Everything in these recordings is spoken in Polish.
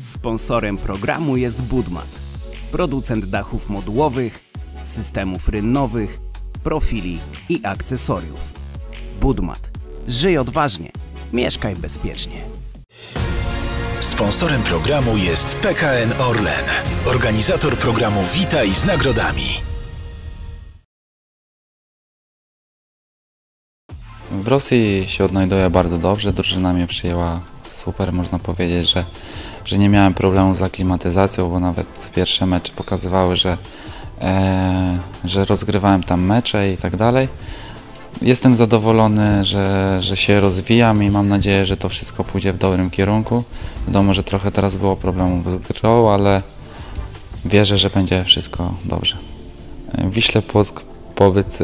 Sponsorem programu jest Budmat, producent dachów modułowych, systemów rynnowych, profili i akcesoriów. Budmat. Żyj odważnie, mieszkaj bezpiecznie. Sponsorem programu jest PKN Orlen, organizator programu Witaj z nagrodami. W Rosji się odnajduję bardzo dobrze, drużyna mnie przyjęła super, można powiedzieć, że nie miałem problemu z aklimatyzacją, bo nawet pierwsze mecze pokazywały, że rozgrywałem tam mecze i tak dalej. Jestem zadowolony, że się rozwijam i mam nadzieję, że to wszystko pójdzie w dobrym kierunku. Wiadomo, że trochę teraz było problemów z grą, ale wierzę, że będzie wszystko dobrze. W Wiśle Płock pobyt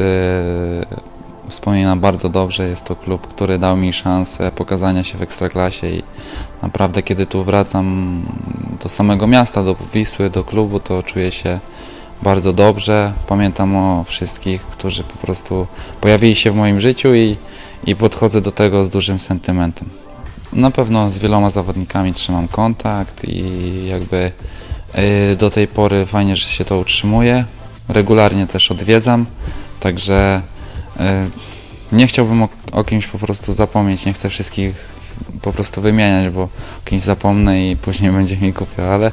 wspominam bardzo dobrze. Jest to klub, który dał mi szansę pokazania się w Ekstraklasie i naprawdę kiedy tu wracam do samego miasta, do Wisły, do klubu, to czuję się bardzo dobrze. Pamiętam o wszystkich, którzy po prostu pojawili się w moim życiu i podchodzę do tego z dużym sentymentem. Na pewno z wieloma zawodnikami trzymam kontakt i jakby do tej pory fajnie, że się to utrzymuje. Regularnie też odwiedzam, także nie chciałbym o kimś po prostu zapomnieć, nie chcę wszystkich po prostu wymieniać, bo kimś zapomnę i później będzie mi kupiał, ale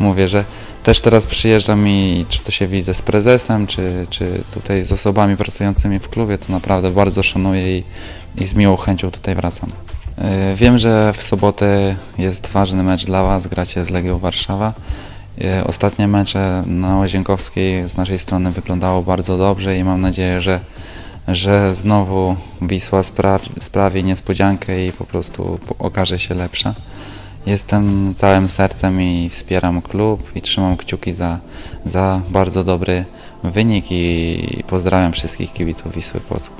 mówię, że też teraz przyjeżdżam i czy to się widzę z prezesem, czy tutaj z osobami pracującymi w klubie, to naprawdę bardzo szanuję i z miłą chęcią tutaj wracam. Wiem, że w sobotę jest ważny mecz dla Was, gracie z Legią Warszawa. Ostatnie mecze na Łazienkowskiej z naszej strony wyglądało bardzo dobrze i mam nadzieję, że znowu Wisła sprawi niespodziankę i po prostu okaże się lepsza. Jestem całym sercem i wspieram klub i trzymam kciuki za bardzo dobry wynik i pozdrawiam wszystkich kibiców Wisły Płock.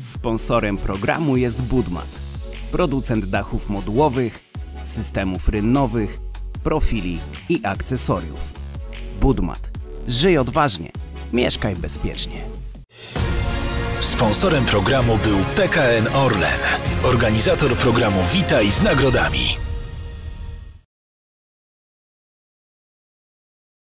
Sponsorem programu jest Budmat, producent dachów modułowych, systemów rynnowych, profili i akcesoriów. Budmat. Żyj odważnie, mieszkaj bezpiecznie. Sponsorem programu był PKN Orlen, organizator programu Witaj z nagrodami.